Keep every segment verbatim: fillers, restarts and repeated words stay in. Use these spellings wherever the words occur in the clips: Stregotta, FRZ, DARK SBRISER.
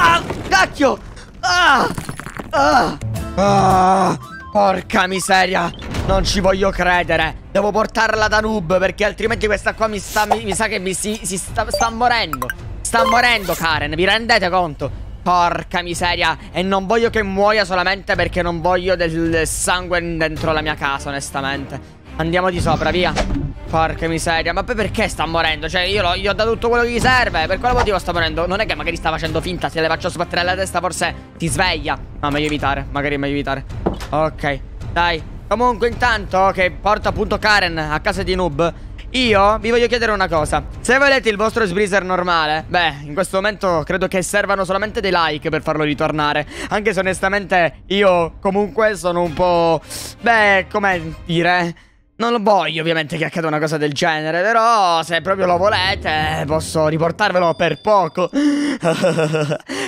Ah, cacchio! Ah, ah, ah, porca miseria! Non ci voglio credere. Devo portarla da noob, perché altrimenti questa qua mi sta. Mi, mi sa che mi si, si sta, sta morendo. Sta morendo, Karen, vi rendete conto? Porca miseria. E non voglio che muoia solamente perché non voglio del, del sangue dentro la mia casa, onestamente. Andiamo di sopra, via. Porca miseria. Ma poi perché sta morendo? Cioè io gli ho dato tutto quello che gli serve. Per quale motivo sta morendo? Non è che magari sta facendo finta. Se le faccio sbattere la testa forse ti sveglia. No, meglio evitare. Magari meglio evitare. Ok, dai. Comunque intanto che porto appunto Karen a casa di noob, io vi voglio chiedere una cosa. Se volete il vostro sbriser normale, beh, in questo momento credo che servano solamente dei like per farlo ritornare. Anche se onestamente io comunque sono un po'... beh, come dire... non lo voglio ovviamente che accada una cosa del genere, però se proprio lo volete posso riportarvelo per poco.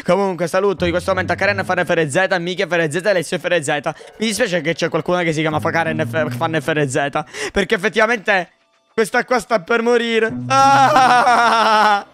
Comunque saluto in questo momento a Karen Fan F R Z, Miki F R Z, Alessio F R Z. Mi dispiace che c'è qualcuno che si chiama Karen Fan F R Z, perché effettivamente questa qua sta per morire. Ah!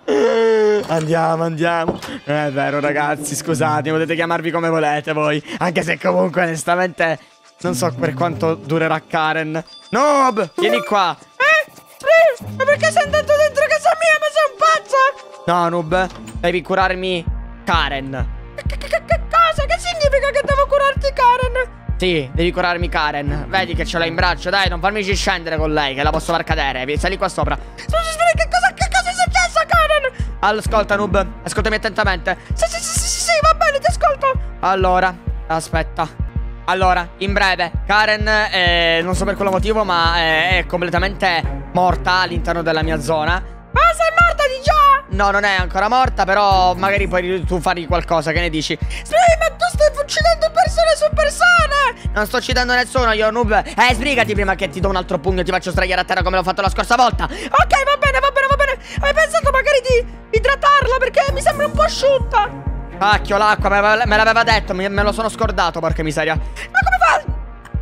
Andiamo, andiamo. È vero ragazzi, scusate, potete chiamarvi come volete voi. Anche se comunque onestamente... non so per quanto durerà Karen. Noob, vieni qua. Eh? Riff, ma perché sei andato dentro casa mia? Ma sei un pazzo? No, Noob, devi curarmi Karen. Che, che, che cosa? Che significa che devo curarti Karen? Sì, devi curarmi Karen. Vedi che ce l'hai in braccio, dai, non farmici scendere con lei, che la posso far cadere. Sali qua sopra. Che cosa, che cosa è successo a Karen? Ascolta, Noob, ascoltami attentamente. Sì, sì, sì, sì, sì, va bene, ti ascolto. Allora, aspetta. Allora, in breve, Karen, eh, non so per quale motivo, ma eh, è completamente morta all'interno della mia zona. Ma sei morta di già? No, non è ancora morta, però magari puoi tu fargli qualcosa, che ne dici? Sbrigati, ma tu stai uccidendo persone su persone! Non sto uccidendo nessuno, io noob. Eh, sbrigati prima che ti do un altro pugno e ti faccio sdraiare a terra come l'ho fatto la scorsa volta. Ok, va bene, va bene, va bene. Hai pensato magari di idratarla, perché mi sembra un po' asciutta. Cacchio, l'acqua, me l'aveva detto, me lo sono scordato, porca miseria. Ma come fai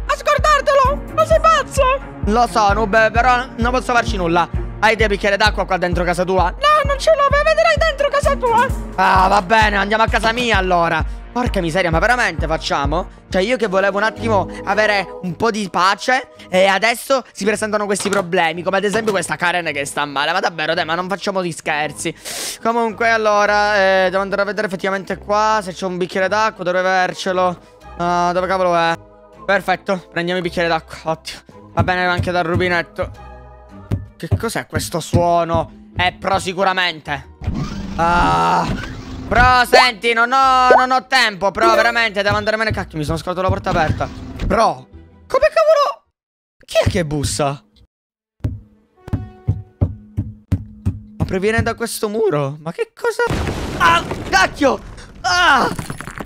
a scordartelo? Ma sei pazzo? Lo so, noob, però non posso farci nulla. Hai dei bicchieri d'acqua qua dentro casa tua? No, non ce l'ho, ma vedrai dentro casa tua. Ah, va bene, andiamo a casa mia allora. Porca miseria, ma veramente facciamo? Cioè io che volevo un attimo avere un po' di pace e adesso si presentano questi problemi, come ad esempio questa Karen che sta male. Ma davvero, dai, ma non facciamo di scherzi. Comunque allora, eh, devo andare a vedere effettivamente qua se c'è un bicchiere d'acqua, dovrebbe avercelo. uh, Dove cavolo è? Perfetto, prendiamo il bicchiere d'acqua, ottimo. Va bene anche dal rubinetto. Che cos'è questo suono? È pro sicuramente. Ah... Bro, senti, non ho, non ho tempo, bro, veramente, devo andarmene. Cacchio, mi sono scordato la porta aperta. Bro, come cavolo? Chi è che bussa? Ma proviene da questo muro? Ma che cosa? Ah, cacchio! Ah,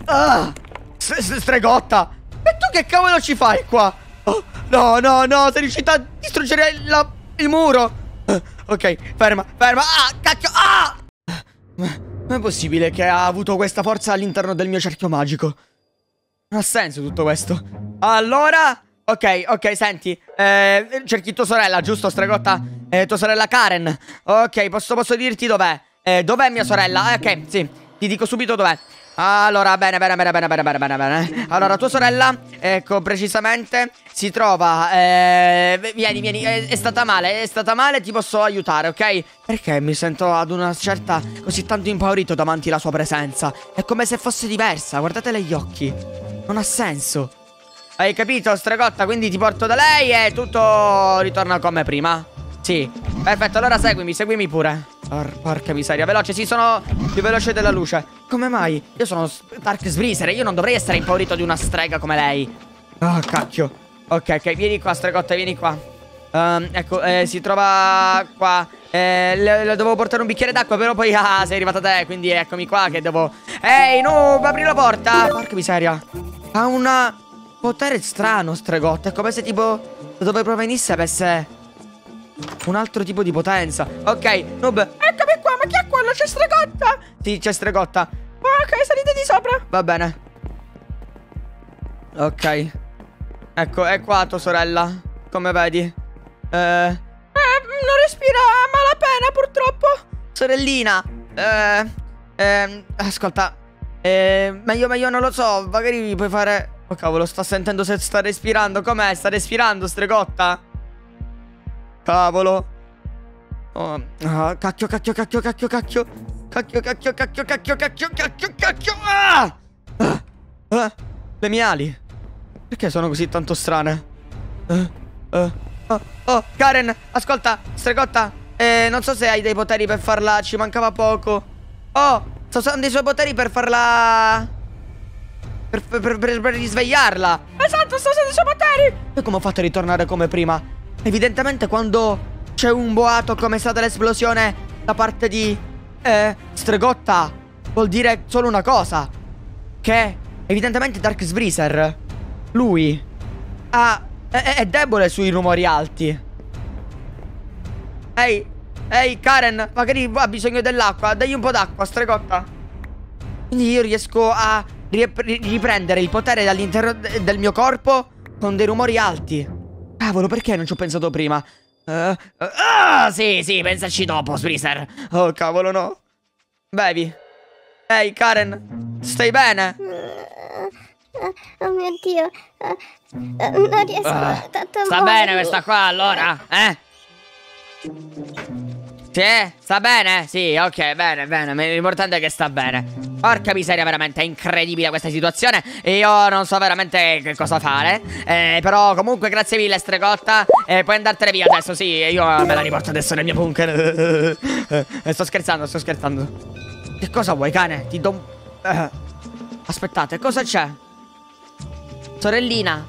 ah, stregotta! E tu che cavolo ci fai qua? Oh, no, no, no, sei riuscita a distruggere la, il muro. Ah, ok, ferma, ferma. Ah, cacchio, ah! Ma è possibile che ha avuto questa forza all'interno del mio cerchio magico? Non ha senso tutto questo. Allora... ok, ok, senti, eh, cerchi tua sorella, giusto, stregotta? Eh, tua sorella Karen. Ok, posso, posso dirti dov'è? Eh, dov'è mia sorella? Eh, ok, sì, ti dico subito dov'è. Allora, bene, bene, bene, bene, bene, bene, bene, bene. Allora, tua sorella, ecco, precisamente, si trova... Eh, vieni, vieni, è, è stata male, è stata male, ti posso aiutare, ok? Perché mi sento ad una certa... così tanto impaurito davanti alla sua presenza. È come se fosse diversa, guardatele gli occhi. Non ha senso. Hai capito, stregotta? Quindi ti porto da lei e tutto ritorna come prima. Sì, perfetto, allora seguimi, seguimi pure. Or, porca miseria, veloce, sì, sono più veloce della luce. Come mai? Io sono Dark Sbriser, io non dovrei essere impaurito di una strega come lei. Oh, cacchio. Ok, ok, vieni qua, stregotta, vieni qua. um, Ecco, eh, si trova qua. eh, le, le dovevo portare un bicchiere d'acqua, però poi ah, sei arrivata te, quindi eccomi qua che devo... Ehi, no, apri la porta. Porca miseria. Ha un potere strano, stregotta. È come se tipo, da dove provenisse avesse... un altro tipo di potenza. Ok, noob, eccomi qua, ma chi è quello? C'è stregotta? Sì, c'è stregotta. Ok, salite di sopra. Va bene. Ok. Ecco, è qua tua sorella, come vedi. Eh, eh non respira a malapena, purtroppo. Sorellina, eh, eh, ascolta, Eh, ma io, ma io non lo so. Magari puoi fare... Oh cavolo, sta sentendo se sta respirando. Com'è? Sta respirando, stregotta? Cavolo. Oh, ah, cacchio, cacchio, cacchio, cacchio, cacchio. Cacchio, cacchio, cacchio, cacchio, cacchio, cacchio, cacchio. Ah! Ah! Ah! Le mie ali. Perché sono così tanto strane? Ah! Ah! Oh, oh, Karen, ascolta, stregotta. Eh, non so se hai dei poteri per farla. Ci mancava poco. Oh, so, sono dei suoi poteri per farla... Per, per, per, per risvegliarla. Esatto, sono dei suoi poteri. E come ho fatto a ritornare come prima? Evidentemente quando c'è un boato come è stata l'esplosione da parte di eh, Stregotta, vuol dire solo una cosa, che evidentemente Dark Sbriser, lui ha, è, è debole sui rumori alti. Ehi, ehi Karen, magari ha bisogno dell'acqua. Dagli un po' d'acqua, Stregotta. Quindi io riesco a riprendere il potere dall'interno del mio corpo con dei rumori alti. Cavolo, perché non ci ho pensato prima? Ah, uh, uh, uh, sì, sì, pensaci dopo, Sbriser. Oh, cavolo, no. Bevi. Ehi, hey, Karen, stai bene? Oh mio Dio, non riesco uh, tanto a Sta muoio. Bene questa qua, allora, eh? Sì, sta bene? Sì, ok, bene, bene. L'importante è che sta bene. Porca miseria, veramente è incredibile questa situazione. Io non so veramente che cosa fare, eh, però comunque grazie mille, Stregotta, eh, puoi andartene via adesso, sì. Io me la riporto adesso nel mio bunker. Sto scherzando, sto scherzando. Che cosa vuoi, cane? Ti do un... eh. Aspettate, cosa c'è? Sorellina,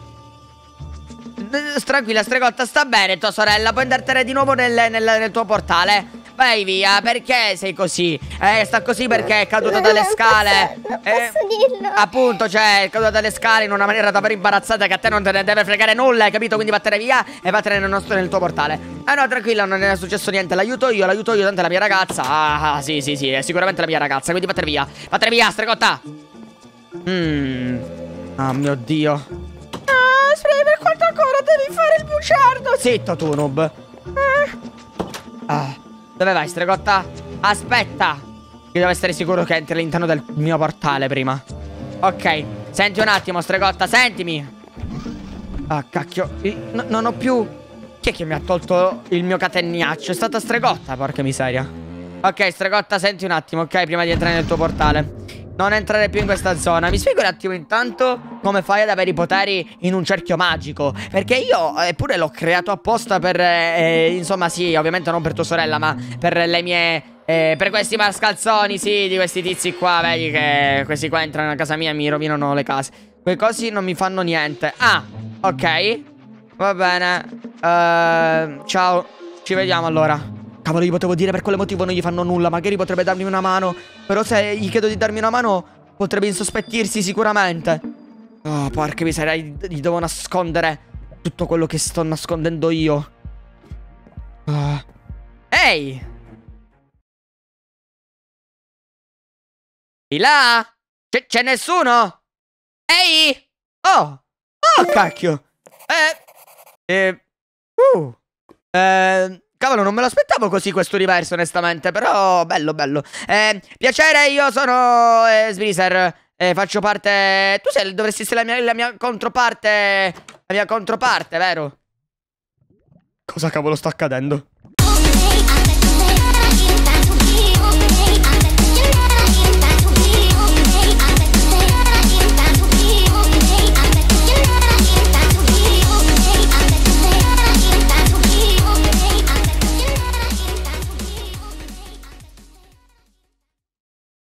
tranquilla, Stregotta, sta bene tua sorella. Puoi andartene di nuovo nel, nel, nel tuo portale. Vai via, perché sei così? Eh, sta così perché è caduta dalle scale. Non posso, non posso dirlo. Eh, appunto, cioè, è caduta dalle scale in una maniera davvero imbarazzata che a te non te ne deve fregare nulla, hai capito? Quindi vattene via e vattene nel, nostro, nel tuo portale. Ah no, tranquilla, non è successo niente, l'aiuto io, l'aiuto io, tanto è la mia ragazza. Ah, sì, sì, sì, è sicuramente la mia ragazza, quindi vattene via. Vattene via, Stregotta. Mmm. Oh mio Dio. Ah, spray, per quanto ancora devi fare il bugiardo. Zitto tu, noob. Ah. ah. Dove vai, Stregotta? Aspetta! Io devo essere sicuro che entri all'interno del mio portale prima. Ok, senti un attimo, Stregotta, sentimi! Ah, cacchio, no, non ho più... Chi è che mi ha tolto il mio catenaccio? È stata Stregotta, porca miseria. Ok, Stregotta, senti un attimo, ok? Prima di entrare nel tuo portale. Non entrare più in questa zona. Mi spiego un attimo intanto come fai ad avere i poteri in un cerchio magico, perché io eppure l'ho creato apposta per eh, insomma sì, ovviamente non per tua sorella, ma per le mie eh, per questi mascalzoni, sì, di questi tizi qua. Vedi che questi qua entrano a casa mia e mi rovinano le case. Quei cosi non mi fanno niente. Ah, ok, va bene. uh, Ciao, ci vediamo allora. Cavolo, gli potevo dire per quale motivo non gli fanno nulla. Magari potrebbe darmi una mano. Però se gli chiedo di darmi una mano, potrebbe insospettirsi sicuramente. Oh, porca miseria, gli devo nascondere tutto quello che sto nascondendo io. uh. Ehi, di là c'è nessuno? Ehi. Oh, oh cacchio. Eh Eh Uh Eh Cavolo, non me lo aspettavo così questo universo, onestamente. Però, bello, bello. Eh, piacere, io sono eh, Sbriser. Eh, faccio parte... Tu sei, dovresti essere la mia, la mia controparte. La mia controparte, vero? Cosa cavolo sta accadendo?